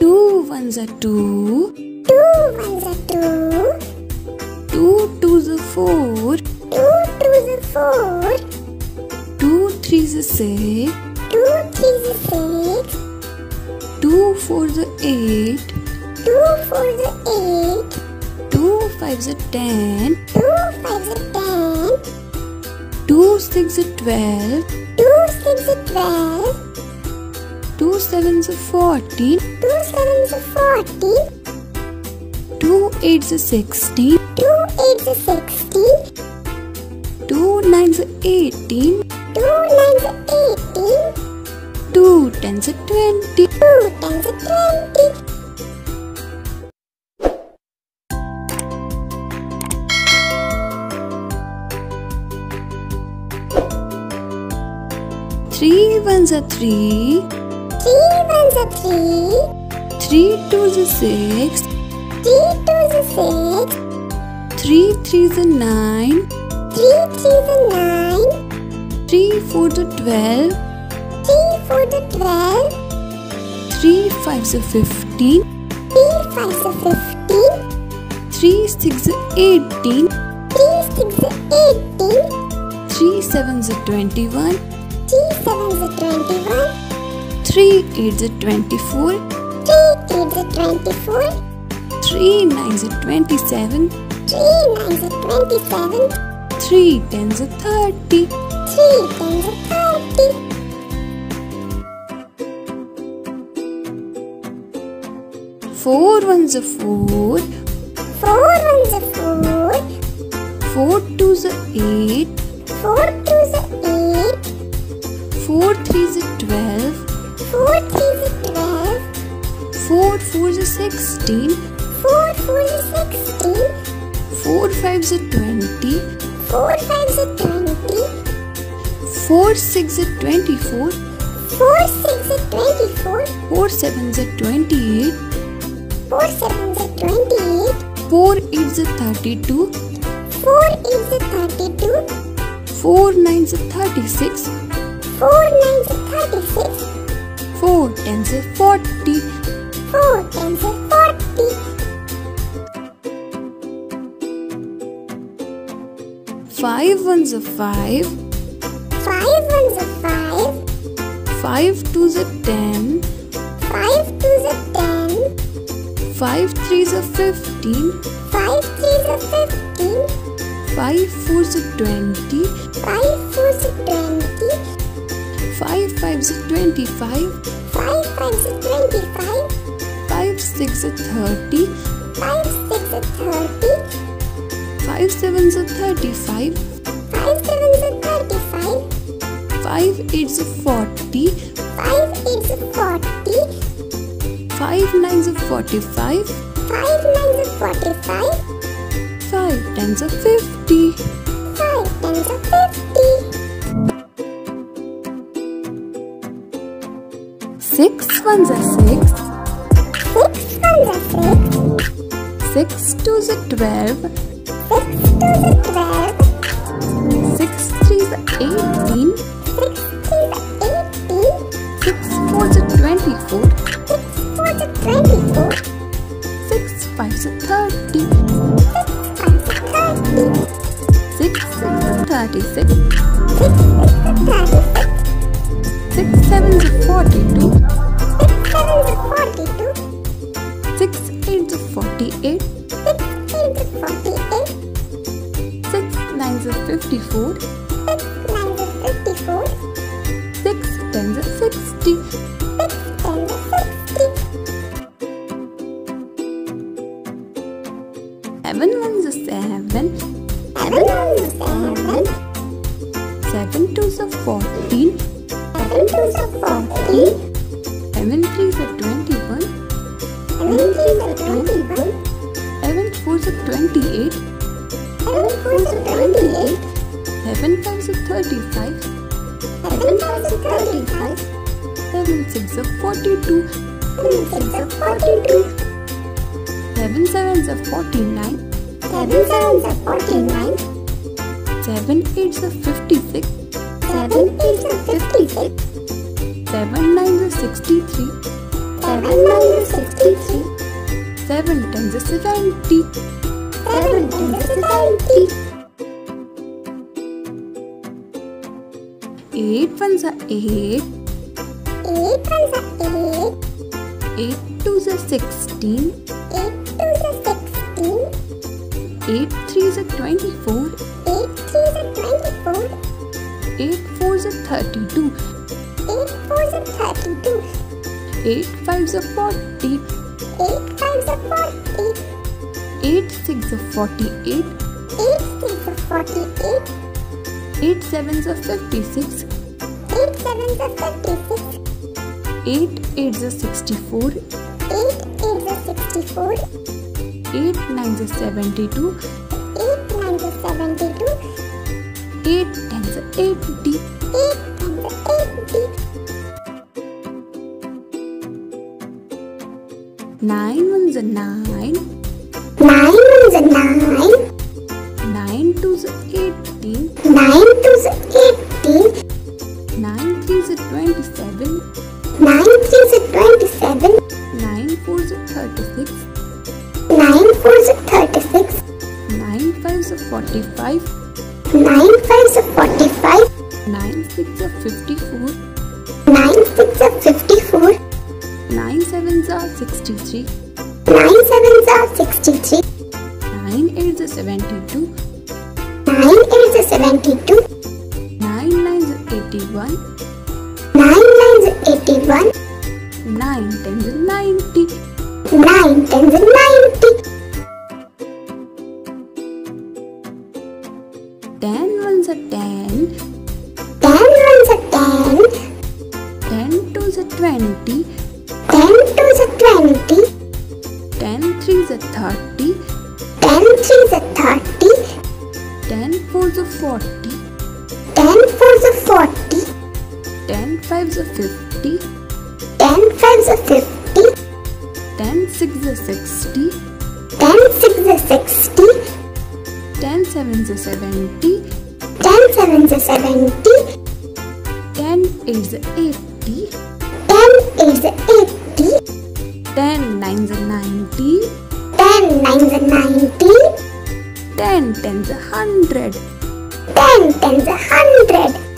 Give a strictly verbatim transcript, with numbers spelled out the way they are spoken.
Two ones are two. Two ones are two. Two twos are four. Two twos are four. Two threes are six. Two threes are six. Two fours are eight. Two fours are eight. Two fives are ten. Two fives are ten. Two six are twelve. Two six are twelve. Two sevens are fourteen. Two sevens are fourteen. Two eights are sixteen. Two eights are sixteen. Two nines are eighteen. Two nines are eighteen. Two tens are twenty. Two tens are twenty. Three ones are three. Three ones are three. Three twos are six. Three twos are six. Three threes are nine. Three threes are nine. Three fours are twelve. Three fours are twelve. Three fives are fifteen. Three fives are fifteen. Three sixes are eighteen. Three sixes are eighteen. Three sevens are twenty-one. Three sevens are twenty-one. Three eights are twenty-four. Three eights are twenty-four. Three nines are twenty-seven. Three nines are twenty-seven. Three tens are thirty. Three tens are thirty. Four ones are four. Four ones are four. Four twos are eight. Four twos are eight. Four threes are twelve. Four threes are twelve. Four fours are sixteen. Four fours are sixteen. Four fives are twenty. Four fives are twenty. Four six are twenty-four. Four six are twenty-four. Four sevens are twenty-eight. Four sevens are twenty-eight. Four eights are thirty-two. Four eights are thirty-two. Four nines are thirty-six. Four nines are thirty-six. Four tens are forty. Four tens are forty. Five ones are five. Five ones are five. Five twos are ten. Five twos are ten. Five threes are fifteen. Five threes are fifteen. Five fours are twenty. Five fours are twenty. Five fives are twenty-five. Five fives are twenty-five. Five six are thirty. Five six are thirty. Five sevens are thirty-five. Five sevens are thirty-five. Five eights are forty. Five eights are forty. Five nines are forty-five. Five nines are forty-five. Five tens are fifty. Five tens are fifty. Six ones are six. Six ones are six. Six twos are twelve. Six twos are twelve. Six threes are eighteen. Six threes are eighteen. Six fours are twenty-four. Six fours are twenty-four. Six fives are thirty. Six fives are thirty. Six sixes are thirty-six. Six sixes are thirty-six. Six sevens are forty-two. Six sevens are forty-two. Six eights are forty-eight. Six eights are forty-eight. Six nines are fifty-four. Six nines are fifty-four. Six tens are sixty. Six tens are sixty. Seven ones are seven. Seven ones are seven. Seven twos are fourteen. Seven twos are forty. Seven threes are twenty-one. Seven threes are twenty-one. Seven fours are twenty-eight. Seven fours are twenty-eight. Seven fives are thirty-five. Seven fives are thirty-five. Seven sixes are forty-two. Seven sixes are forty-two. Seven sevens are forty-nine. Seven sevens are forty-nine. Seven eights are fifty-six. Seven eights are fifty-six. Seven nines are sixty-three. Seven nines are seventy-three. Seven times is seventy. Seven times is seventy. Eight ones are eight. Eight ones are eight. Eight twos are sixteen. Eight twos are sixteen. Eight threes are twenty-four. Eight threes are twenty-four. Eight fours are thirty-two. Eight fours are thirty-two. Eight fives are forty. Eight fives are forty. Eight six are forty-eight. Eight six are forty-eight. Eight sevens are fifty-six. Eight sevens are fifty-six. Eight eights are sixty-four. Eight eights are sixty-four. Eight nines are seventy-two. Eight nines are seventy-two. Eight tens are eighty. Eight tens are eighty. Nine ones are nine. Nine ones are nine. Nine twos are eighteen. Nine twos are eighteen. Nine threes are twenty-seven. Nine threes are twenty-seven. Nine fours are thirty-six. Nine fours are thirty-six. Nine fives are forty-five. Nine fives are forty-five. Nine six are fifty-four. Nine six are fifty-four. Nine sevens are sixty-three. Nine sevens are sixty-three. Nine eights are seventy-two. Nine eights are seventy-two. Nine nines are eighty-one. Nine nines are eighty-one. Nine tens are ninety. Nine tens are ninety. Ten ones are ten. Ten ones are ten. Ten twos are twenty. Ten twos are twenty. Ten threes are thirty. Ten threes are thirty. Ten fours are forty. Ten fours are forty. Ten fives are fifty. Ten fives are fifty. Ten sixes are sixty. Ten sixes are sixty. Ten sevens are seventy. Ten sevens are seventy. Ten eights are eighty. Ten eights are eighty. Ten nines are ninety. Ten nines are ninety. Ten tens are hundred. Ten tens are hundred.